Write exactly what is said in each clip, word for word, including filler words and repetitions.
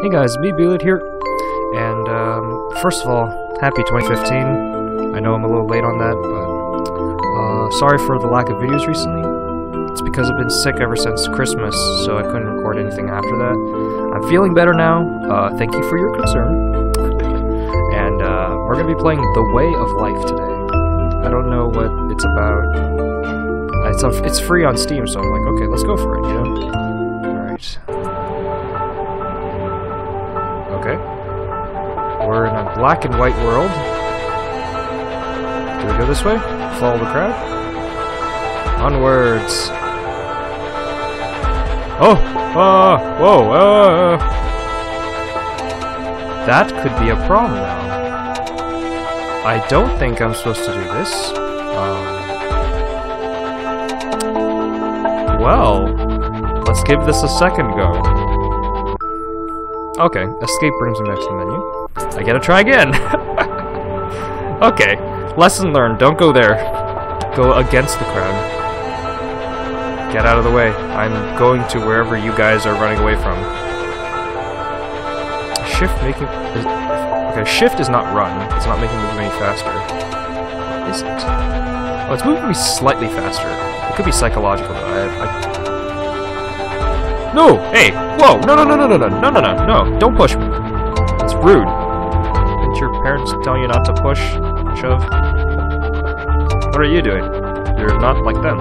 Hey guys, me Beelit here, and um, first of all, happy twenty fifteen. I know I'm a little late on that, but uh, sorry for the lack of videos recently. It's because I've been sick ever since Christmas, so I couldn't record anything after that. I'm feeling better now, uh, thank you for your concern, and uh, we're going to be playing The Way of Life today. I don't know what it's about. It's, a, it's free on Steam, so I'm like, okay, let's go for it, you know? Alright. Okay. We're in a black and white world. Do we go this way? Follow the crowd? Onwards. Oh! Uh, whoa! Uh. That could be a problem now. I don't think I'm supposed to do this. Um, well, let's give this a second go. Okay, escape brings me back to the menu. I gotta try again! Okay, lesson learned, don't go there. Go against the crowd. Get out of the way. I'm going to wherever you guys are running away from. Shift making... Is, okay, shift is not run. It's not making me move any faster. Is it? Oh, it's moving me slightly faster. It could be psychological, though. I... I No! Hey! Whoa! No, no, no, no, no, no, no, no, no, no! Don't push me! It's rude. Didn't your parents tell you not to push? Shove? What are you doing? You're not like them.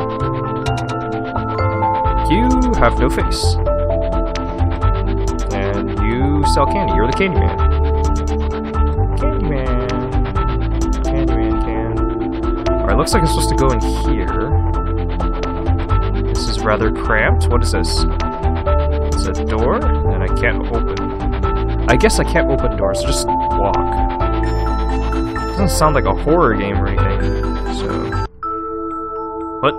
You have no face. And you sell candy. You're the candy man. Candy man. Candy man can. Alright, looks like I'm supposed to go in here. This is rather cramped. What is this? A door, and I can't open. I guess I can't open doors, so just walk. Doesn't sound like a horror game or anything, so... What?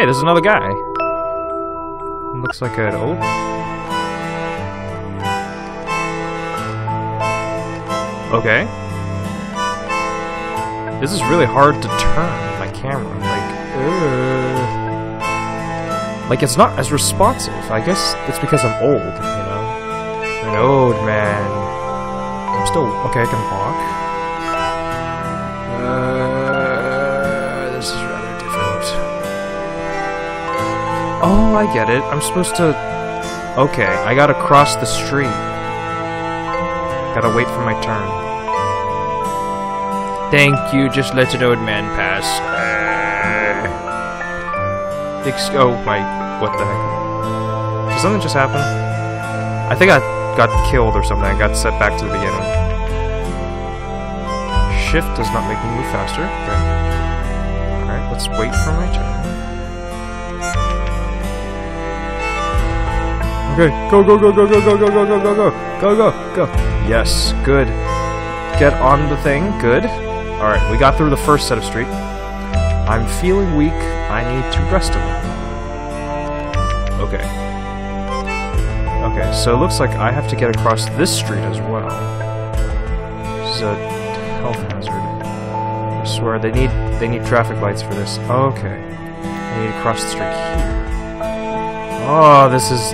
Hey, there's another guy! Looks like an old... Okay. This is really hard to turn my camera, like... Ugh. Like, it's not as responsive. I guess it's because I'm old, you know? I'm an old man. I'm still... Okay, I can walk. Uh, this is rather difficult. Oh, I get it. I'm supposed to... Okay, I gotta cross the street. Gotta wait for my turn. Thank you, just let an old man pass. Uh... Oh my, what the heck? Did something just happen? I think I got killed or something. I got set back to the beginning. Shift does not make me move faster. Okay. Alright, let's wait for my turn. Okay, go, go, go, go, go, go, go, go, go, go, go, go, go. Yes, good. Get on the thing, good. Alright, we got through the first set of street. I'm feeling weak. I need to rest a little. Okay. Okay, so it looks like I have to get across this street as well. This is a health hazard. I swear they need they need traffic lights for this. Okay. I need to cross the street here. Oh, this is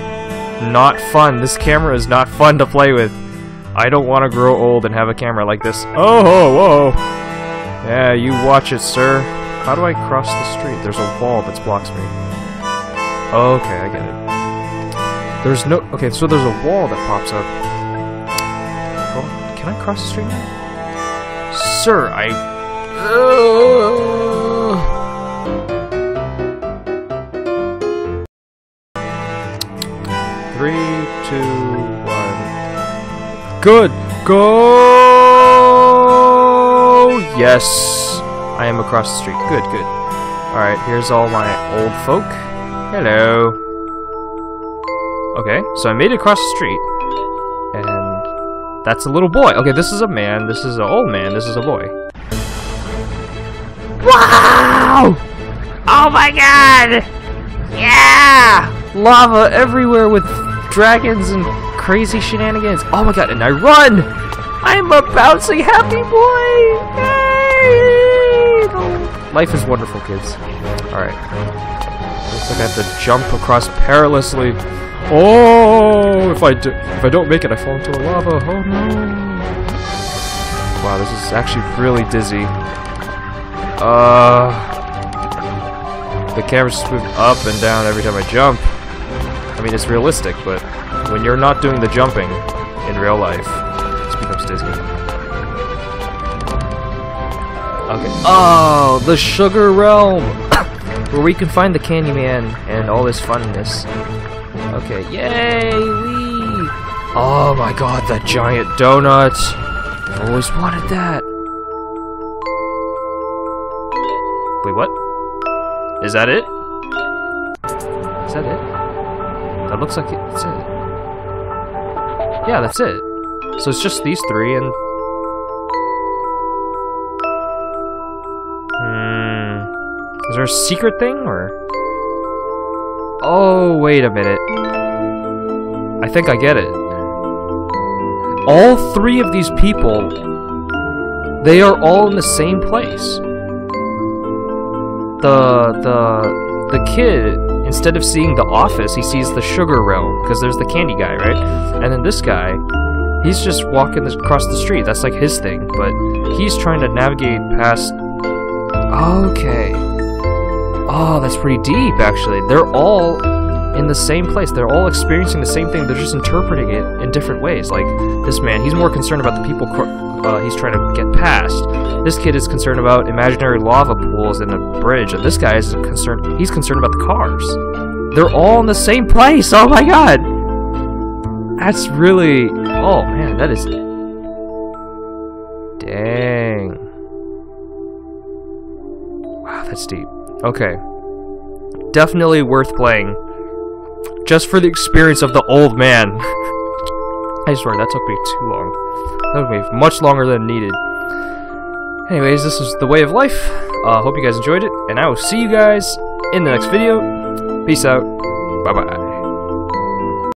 not fun. This camera is not fun to play with. I don't want to grow old and have a camera like this. Oh, whoa. Yeah, you watch it, sir. How do I cross the street? There's a wall that blocks me. Okay, I get it. There's no... Okay, so there's a wall that pops up. Well, can I cross the street now? Sir, I... Uh... Three, two, one... Good! Go! Yes! I am across the street. Good, good. Alright, here's all my old folk. Hello. Okay, so I made it across the street. And that's a little boy. Okay, this is a man. This is an old man. This is a boy. Wow! Oh my god! Yeah! Lava everywhere with dragons and crazy shenanigans. Oh my god, and I run! I'm a bouncing happy boy! Yeah! Life is wonderful, kids. Alright. Looks like I have to jump across perilously. Oh, if I do, if I don't make it, I fall into the lava. Oh no! Wow, this is actually really dizzy. Uh, the camera's just moving up and down every time I jump. I mean, it's realistic, but when you're not doing the jumping in real life, it just becomes dizzy. Okay. Oh, the Sugar Realm, where we can find the Candyman and all his funness. Okay, yay! Wee! Oh my God, that giant donut! I've always wanted that. Wait, what? Is that it? Is that it? That looks like it. That's it. Yeah, that's it. So it's just these three and. Hmm. Is there a secret thing or? Oh, wait a minute. I think I get it. All three of these people, they are all in the same place. The, the, the kid, instead of seeing the office, he sees the Sugar Realm, because there's the candy guy, right? And then this guy, he's just walking across the street. That's like his thing, but he's trying to navigate past... Okay. Oh, that's pretty deep, actually. They're all in the same place. They're all experiencing the same thing. They're just interpreting it in different ways. Like, this man, he's more concerned about the people uh, he's trying to get past. This kid is concerned about imaginary lava pools and a bridge. And this guy is concerned... He's concerned about the cars. They're all in the same place! Oh my God! That's really... Oh, man, that is... Dang. Wow, that's deep. Okay. Definitely worth playing. Just for the experience of the old man. I swear, that took me too long. That took me much longer than needed. Anyways, this is The Way of Life. I uh, hope you guys enjoyed it, and I will see you guys in the next video. Peace out. Bye-bye.